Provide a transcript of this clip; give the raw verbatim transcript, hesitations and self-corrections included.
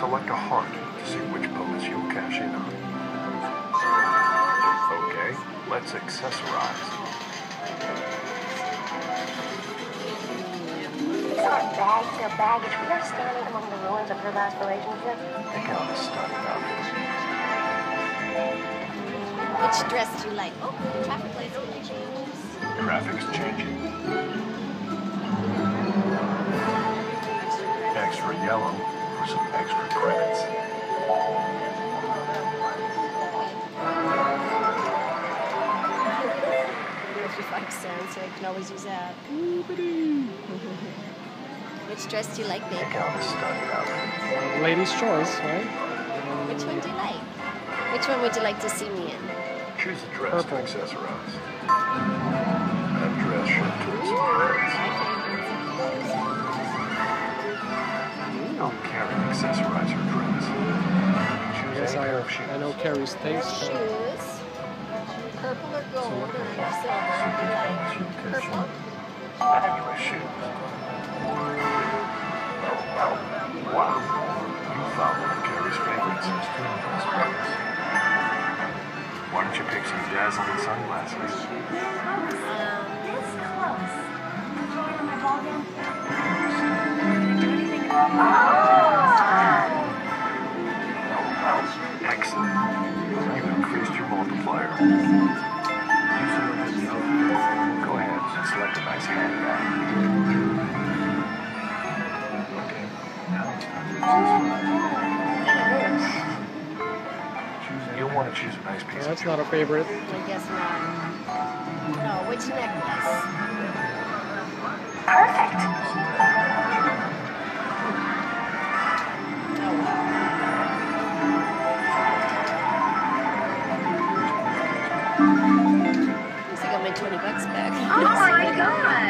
Select a heart to see which poets you'll cash in on. Okay, let's accessorize. Not bags, they're baggage. We are standing among the ruins of her last relationship. Think how this started out. Which dress do you like? Oh, traffic lights will change. Traffic's changing. Extra yellow for some extra credits. If you like sound, so I can always use that. Which dress do you like, babe? Ladies' choice, right? Which one do you like? Which one would you like to see me in? Choose a dress to accessorize. That dress should take some clothes. You know Carrie accessorize her dress. Choose yes, I, her shoes. I know Carrie's taste. Shoes. Purple or gold or silver? Purple. Fabulous shoes. Wow, you found one of Carrie's favorites. Why don't you pick some dazzling sunglasses? This close. Join my ball game. Can I do anything about that? Excellent. You've increased your multiplier. Go ahead and select a nice handbag. You'll want to choose a nice piece. Yeah, that's not a favorite. I guess not. No, which necklace? Perfect. Oh wow. Looks like I made twenty bucks back. Oh my god.